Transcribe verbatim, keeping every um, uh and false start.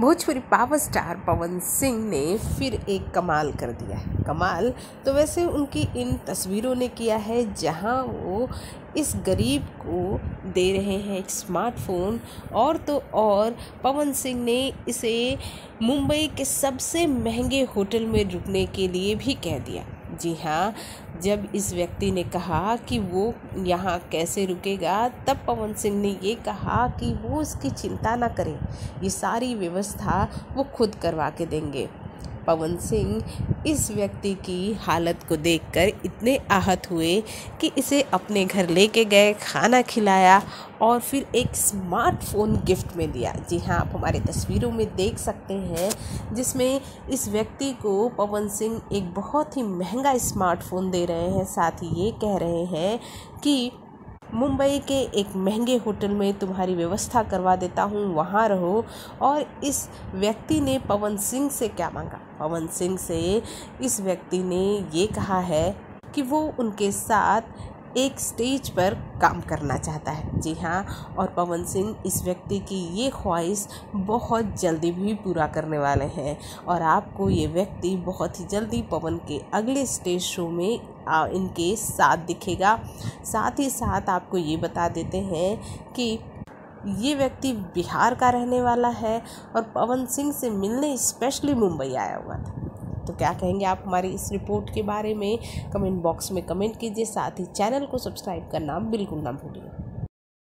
Bhojpuri power star Pawan Singh ने फिर एक कमाल कर दिया है। कमाल तो वैसे उनकी इन तस्वीरों ने किया है, जहां वो इस गरीब को दे रहे हैं एक स्मार्टफोन। और तो और पवन सिंह ने इसे मुंबई के सबसे महंगे होटल में रुकने के लिए भी कह दिया। जी हाँ, जब इस व्यक्ति ने कहा कि वो यहाँ कैसे रुकेगा, तब पवन सिंह ने ये कहा कि वो उसकी चिंता ना करें, ये सारी व्यवस्था वो खुद करवा के देंगे। पवन सिंह इस व्यक्ति की हालत को देखकर इतने आहत हुए कि इसे अपने घर लेके गए, खाना खिलाया और फिर एक स्मार्टफोन गिफ्ट में दिया। जी हाँ, आप हमारी तस्वीरों में देख सकते हैं, जिसमें इस व्यक्ति को पवन सिंह एक बहुत ही महंगा स्मार्टफोन दे रहे हैं। साथ ही ये कह रहे हैं कि मुंबई के एक महंगे होटल में तुम्हारी व्यवस्था करवा देता हूँ, वहाँ रहो। और इस व्यक्ति ने पवन सिंह से क्या मांगा? पवन सिंह से इस व्यक्ति ने ये कहा है कि वो उनके साथ एक स्टेज पर काम करना चाहता है। जी हाँ, और पवन सिंह इस व्यक्ति की ये ख्वाहिश बहुत जल्दी भी पूरा करने वाले हैं। और आपको ये व्यक्ति बहुत ही जल्दी पवन के अगले स्टेज शो में आ, इनके साथ दिखेगा। साथ ही साथ आपको ये बता देते हैं कि ये व्यक्ति बिहार का रहने वाला है और पवन सिंह से मिलने स्पेशली मुंबई आया हुआ था। तो क्या कहेंगे आप हमारी इस रिपोर्ट के बारे में? कमेंट बॉक्स में कमेंट कीजिए। साथ ही चैनल को सब्सक्राइब करना बिल्कुल ना भूलिए।